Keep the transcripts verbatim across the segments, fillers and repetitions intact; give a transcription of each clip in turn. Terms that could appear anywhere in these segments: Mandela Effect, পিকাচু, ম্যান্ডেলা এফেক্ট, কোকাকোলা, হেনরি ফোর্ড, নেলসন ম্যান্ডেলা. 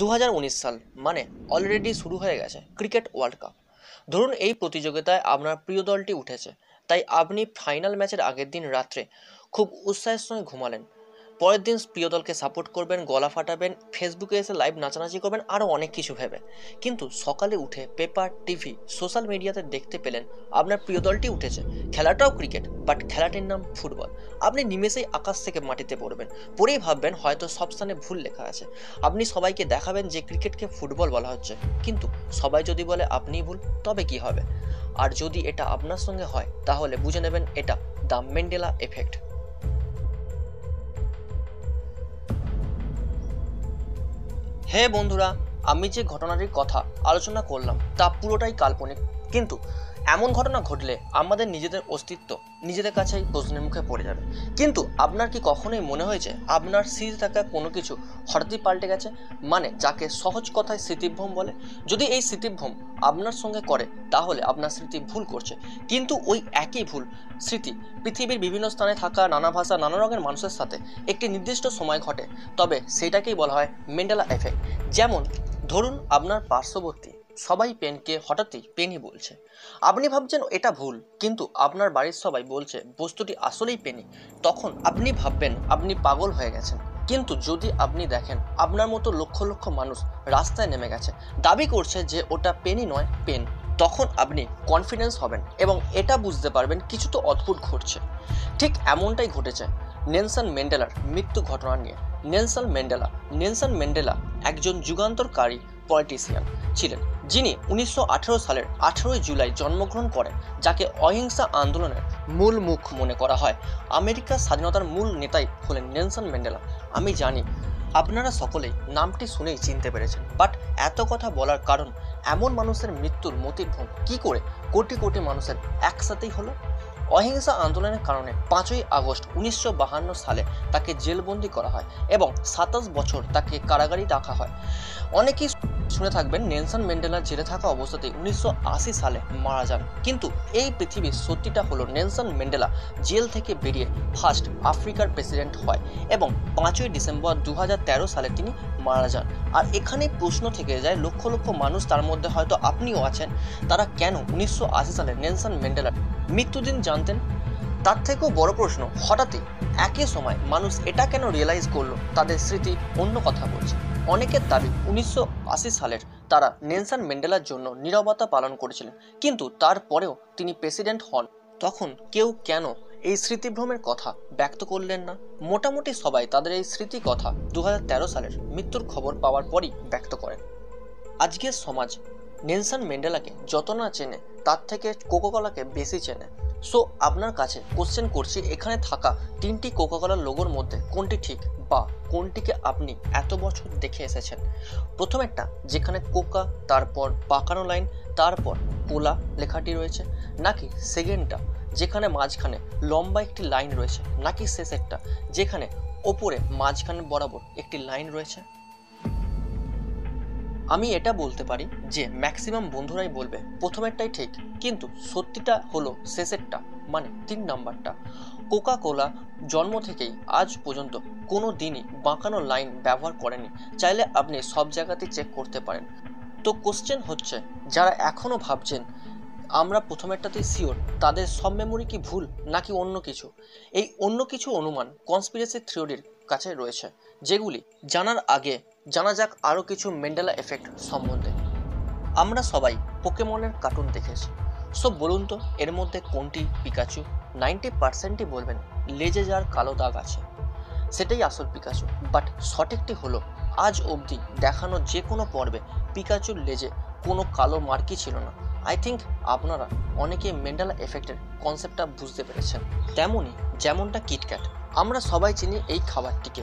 दो हज़ार उन्नीस साल माने अलरेडी शुरू हो गए क्रिकेट वर्ल्ड कप। धरुन ये प्रतियोगिताय आपनार प्रिय दलटी उठेছে, ताई आपनी फाइनल मैचेर आगের दिन रात्रे खूब उत्साहेर संगे घुमालेन, परेर दिन प्रिय दलके सपोर्ट करबेन, गला फाटाबेन, फेसबुके एसे लाइव नाचानाचि करबेन आरो अनेक किछु भेबे, किन्तु सकाले उठे पेपर टीवी सोशल मीडियाते देखते पेलेन आपनार प्रिय दलटी उठेছে। खेलाटाও क्रिकेट बाट खेलाटिर नाम फुटबल। आपनि निमेषेই आकाश थेके माटिते पड़बेन, पड़ेई भाबबेन हयतो सब स्थाने भूल लेखा आछे। आपनि सबाइके देखाबेन जे क्रिकेटके फुटबल बला हच्छे, किन्तु सबाई जदि बोले आपनिई भूल तबे कि होबे? और जदि एटा आपनार संगे हय ताहले बुझे नेबेन एटा द मेंडेला इफेक्ट। हे बंधुरा, आमी जे घटनाटिर कथा आलोचना करलाम ता पुरोटाई काल्पनिक, किन्तु एमन घटना घटले आमादेर निजेदेर अस्तित्व निजेदेर काछेई प्रश्नेर मुखे पड़े जाबे। किन्तु आपनार कि कखनोई मने हयेछे आपनार स्थिर थाका कोनो किछु हठात् पाल्टे गेछे? माने जाके सहज कथाय स्मृतिभ्रम बोले, जदि एई स्मृतिभ्रम आपनार संगे करे ताहले आपनार स्मृति भूल करछे, किन्तु ओई एकई भूल स्मृति पृथिबीर विभिन्न स्थाने थाका नाना भाषा नाना रंगेर मानुषेर साथे एकटी निर्दिष्ट समय घटे, तबे सेटाकेई बला हय मेंडेला इफेक्ट। जेमन धरुन आपनार पार्श्ववर्ती सबाई पेन के हठात् ही पेन ही बोलছে, আপনি ভাবছেন এটা ভুল, কিন্তু আপনার বাড়ির সবাই বলছে বস্তুটি আসলেই পেনই। তখন আপনি ভাববেন আপনি পাগল হয়ে গেছেন। কিন্তু যদি আপনি দেখেন আপনার মতো লক্ষ লক্ষ মানুষ রাস্তায় নেমে গেছে, দাবি করছে যে ওটা পেনই নয় পেন, তখন আপনি কনফিডেন্স হবেন এবং এটা বুঝতে পারবেন কিছু তো অদ্ভুত ঘটছে। ঠিক এমনটাই ঘটেছে নেলসন ম্যান্ডেলার মৃত্যু ঘটনা নিয়ে। নেলসন ম্যান্ডেলা নেলসন ম্যান্ডেলা একজন যুগান্তকারী পলিটিশিয়ান ছিলেন, যিনি উনিশশো আঠারো সালের আঠারোই জুলাই জন্মগ্রহণ করেন, যাকে অহিংসা আন্দোলনের মূল মুখ মনে করা হয়। আমেরিকার স্বাধীনতার মূল নেতাই হলেন নেলসন ম্যান্ডেলা। আমি জানি আপনারা সকলেই নামটি শুনেই চিনতে পেরেছেন, বাট এত কথা বলার কারণ এমন মানুষের মৃত্যুর মতিভ্রম কী করে কোটি কোটি মানুষের একসাথেই হলো। अहिंसा आंदोलन के कारण पाँच आगस्ट उन्नीसश बाहान्न साले ताके जेलबंदी करा है और सत्ताईस बछर ताके कारागारे रखा है। अनेकेई शुने थाकबेन नेलसन ম্যান্ডেলা जेले थाका अवस्थाते उन्नीसश आशी साले मारा जान, किन्तु एई पृथिबीर सत्यिटा हलो নেলসন ম্যান্ডেলা जेल थेके बेरिये फार्स्ट आफ्रिकार प्रेसिडेंट हय और पाँच डिसेम्बर दो हज़ार तेरह साले तिनि मारा जान। और एखाने प्रश्न थेके जाय लक्ष लक्ष मानुष तार मध्ये हयतो आपनिओ आछेन, तारा केन उन्नीसश आशी साले নেলসন ম্যান্ডেলা मृत्युदिन जानतेन? तार थेकेओ बड़ो प्रश्न हठात् एके समय मानुष एटा केन रियलाइज करलो तादेर स्मृति अन्य कथा बोलछे। अनेकेर दाबी उन्नीसशो आशी सालेर तारा নেলসন ম্যান্ডেলার জন্য নীরবতা পালন করেছিলেন, কিন্তু তারপরেও তিনি প্রেসিডেন্ট হন। তখন কেউ কেন এই স্মৃতিভ্রমের কথা ব্যক্ত করলেন না? মোটামুটি সবাই তাদের এই স্মৃতি কথা দু হাজার তেরো সালের মৃত্যুর খবর পাওয়ার পরই ব্যক্ত করেন। আজকের সমাজ নেলসন ম্যান্ডেলাকে যত না চেনে তার থেকে কোকোকলাকে বেশি চেনে। সো আপনার কাছে কোশ্চেন করছি, এখানে থাকা তিনটি কোকোকলার লোগোর মধ্যে কোনটি ঠিক বা কোনটিকে আপনি এত বছর দেখে এসেছেন? প্রথম একটা যেখানে কোকা তারপর পাকানো লাইন তারপর কোলা লেখাটি রয়েছে, নাকি সেকেন্ডটা যেখানে মাঝখানে লম্বা একটি লাইন রয়েছে, নাকি শেষেরটা যেখানে ওপরে মাঝখানে বরাবর একটি লাইন রয়েছে? আমি এটা বলতে পারি যে ম্যাক্সিমাম বন্ধুরাই বলবে প্রথমেরটাই ঠিক, কিন্তু সত্যিটা হলো শেষেরটা মানে তিন নাম্বারটা। কোকা কোলা জন্ম থেকেই আজ পর্যন্ত কোনো দিনই বাঁকানো লাইন ব্যবহার করেনি, চাইলে আপনি সব জায়গাতেই চেক করতে পারেন। তো কোশ্চেন হচ্ছে যারা এখনও ভাবছেন আমরা প্রথমেরটাতেই শিওর, তাদের সব মেমোরি কি ভুল নাকি অন্য কিছু? এই অন্য কিছু অনুমান কনস্পিরেসি থিওরির কাছে রয়েছে, যেগুলি জানার আগে जाना जाक आरो किछु মেন্ডেলা এফেক্ট सम्बन्धे। आमरा सबाई पोकेमोनेर कार्टुन देखेछि, सो बोलुन तो एर मध्ये कोनटी पिकाचु? नाइनटी पार्सेंटই বলবেন লেজে যার কালো দাগ আছে সেটাই আসল পিকাচু, বাট সঠিকটি হলো আজ অবধি দেখানো যে কোনো পর্বে পিকাচুর লেজে কোনো কালো মার্কই ছিল না। আই থিঙ্ক আপনারা অনেকে মেন্ডেলা এফেক্টের কনসেপ্টটা বুঝতে পেরেছেন। তেমনই যেমনটা কিটক্যাট আমরা সবাই চিনি এই খাবারটিকে,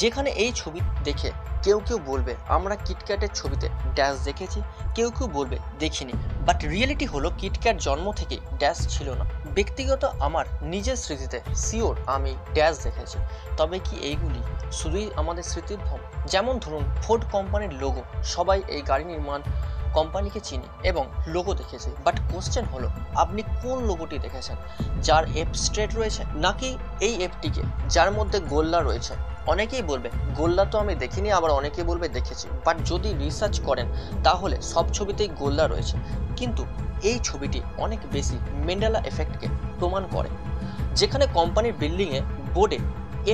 যেখানে এই ছবি দেখে কেউ কেউ বলবে আমরা কিটক্যাটের ছবিতে ড্যাশ দেখেছি, কেউ কেউ বলবে দেখিনি, বাট রিয়েলিটি হলো কিটক্যাট জন্ম থেকেই ড্যাশ ছিল না। ব্যক্তিগত আমার নিজের স্মৃতিতে শিওর আমি ড্যাশ দেখেছি, তবে কি এইগুলি শুধুই আমাদের স্মৃতিভ্রম? যেমন ধরুন ফোর্ড কোম্পানির লোগো, সবাই এই গাড়ি নির্মাণ কোম্পানি কে চিনি এবং লোগো দেখেছি, বাট কোশ্চেন হলো আপনি কোন লোগোটি দেখেছেন? যার এফ স্ট্রেট রয়েছে, নাকি এই এফটিকে যার মধ্যে গোল্লা রয়েছে? অনেকেই বলবে গোল্লা তো আমি দেখিনি, আবার অনেকেই বলবে দেখেছি। বাট যদি রিসার্চ করেন তাহলে সব ছবিতেই গোল্লা রয়েছে, কিন্তু এই ছবিটি অনেক বেশি ম্যান্ডেলা এফেক্টকে প্রমাণ করে। যেখানে কোম্পানির বিল্ডিংয়ে বোর্ডে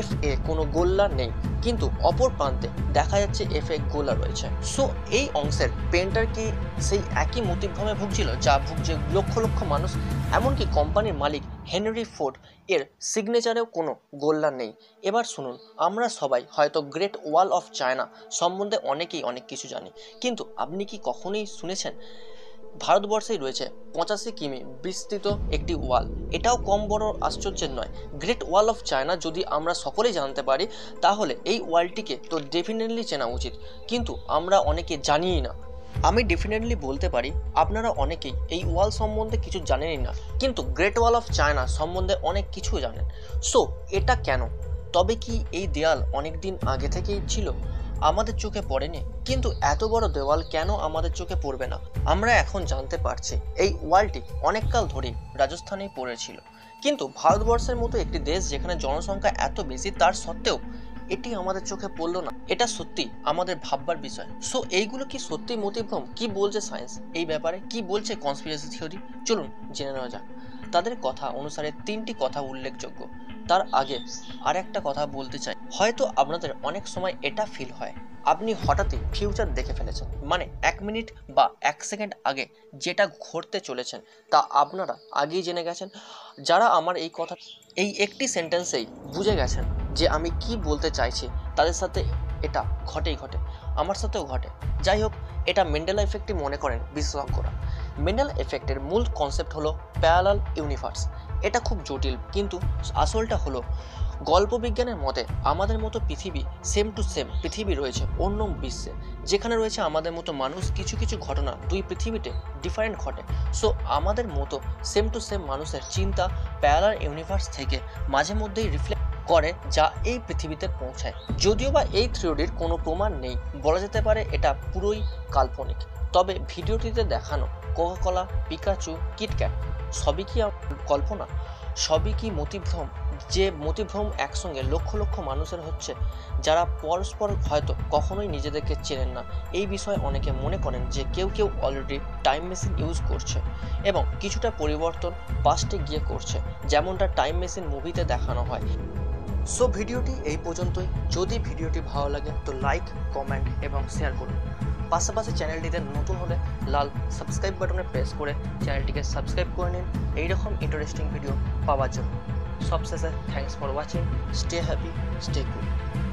এফ এ কোনো গোল্লা নেই, কিন্তু অপর প্রান্তে দেখা যাচ্ছে এফ এ গোল্লা রয়েছে। সো এই অংশের পেন্টার কি সেই একই মতিভ্রমে ভুগছিল যা ভুগছে লক্ষ লক্ষ মানুষ? এমনকি কোম্পানির মালিক হেনরি ফোর্ড এর সিগনেচারেও কোনো গোল্লা নেই। এবার শুনুন, আমরা সবাই হয়তো গ্রেট ওয়াল অফ চায়না সম্বন্ধে অনেকেই অনেক কিছু জানি, কিন্তু আপনি কি কখনোই শুনেছেন ভারতবর্ষেই রয়েছে পঁচাশি কিমি বিস্তৃত একটি ওয়াল? এটাও কম বড় আশ্চর্যের নয়। গ্রেট ওয়াল অফ চায়না যদি আমরা সকলেই জানতে পারি তাহলে এই ওয়ালটিকে তো ডেফিনেটলি চেনা উচিত, কিন্তু আমরা অনেকে জানিই না। আমি ডেফিনেটলি বলতে পারি আপনারা অনেকেই এই ওয়াল সম্বন্ধে কিছু জানেনই না, কিন্তু গ্রেট ওয়াল অফ চায়না সম্বন্ধে অনেক কিছু জানেন। সো এটা কেন? তবে কি এই দেয়াল অনেক দিন আগে থেকেই ছিল, আমাদের চোখে পড়েনি? কিন্তু এত বড় দেওয়াল কেন আমাদের চোখে পড়বে না? আমরা এখন জানতে পারছি এই ওয়ালটি অনেককাল ধরেই রাজস্থানেই পড়েছিল, কিন্তু ভারতবর্ষের মতো একটি দেশ যেখানে জনসংখ্যা এত বেশি তার সত্ত্বেও এটি আমাদের চোখে পড়লো না, এটা সত্যি আমাদের ভাববার বিষয়। সো এইগুলো কি সত্যি মতিভ্রম? কি বলছে সায়েন্স এই ব্যাপারে? কি বলছে কনস্পিরেসি থিওরি? চলুন জেনে নেওয়া যাক। তাদের কথা অনুসারে তিনটি কথা উল্লেখযোগ্য। তার আগে আর একটা কথা বলতে চাই, হয়তো আপনাদের অনেক সময় এটা ফিল হয় আপনি হঠাৎই ফিউচার দেখে ফেলেছেন, মানে এক মিনিট বা এক সেকেন্ড আগে যেটা ঘটতে চলেছেন তা আপনারা আগেই জেনে গেছেন। যারা আমার এই কথা এই একটি সেন্টেন্সেই বুঝে গেছেন যে আমি কি বলতে চাইছি, তাদের সাথে এটা ঘটেই ঘটে, আমার সাথেও ঘটে। যাই হোক, এটা ম্যান্ডেলা এফেক্টই মনে করেন বিশেষজ্ঞরা। ম্যান্ডেলা এফেক্টের মূল কনসেপ্ট হলো প্যারালাল ইউনিভার্স। এটা খুব জটিল, কিন্তু আসলটা হলো গল্পবিজ্ঞানের মতে আমাদের মতো পৃথিবী সেম টু সেম পৃথিবী রয়েছে অন্য বিশ্বে, যেখানে রয়েছে আমাদের মতো মানুষ। কিছু কিছু ঘটনা দুই পৃথিবীতে ডিফারেন্ট ঘটে। সো আমাদের মতো সেম টু সেম মানুষের চিন্তা প্যারালাল ইউনিভার্স থেকে মাঝে মধ্যেই রিফ্লেক্ট করে যা এই পৃথিবীতে পৌঁছায়। যদিও বা এই থিওরির কোনো প্রমাণ নেই, বলা যেতে পারে এটা পুরোই কাল্পনিক। তবে ভিডিওটিতে দেখানো কোকাকোলা, পিকাচু, কিটক্যাট সবই কি কল্পনা? সবই কি মতিভ্রম? যে মতিভ্রম একসঙ্গে লক্ষ লক্ষ মানুষের হচ্ছে, যারা পরস্পর হয়তো কখনোই নিজেদেরকে চেনেন না। এই বিষয়ে অনেকে মনে করেন যে কেউ কেউ অলরেডি টাইম মেশিন ইউজ করছে এবং কিছুটা পরিবর্তন পাস্টে গিয়ে করছে, যেমনটা টাইম মেশিন মুভিতে দেখানো হয়। সো ভিডিওটি এই পর্যন্তই। যদি ভিডিওটি ভালো লাগে তো লাইক, কমেন্ট এবং শেয়ার করুন। পাশাপাশি চ্যানেলটিতে নতুন হলে লাল সাবস্ক্রাইব বাটনে প্রেস করে চ্যানেলটিকে সাবস্ক্রাইব করে নিন এইরকম ইন্টারেস্টিং ভিডিও পাওয়ার জন্য। সবশেষে thanks for watching, stay happy, stay cool.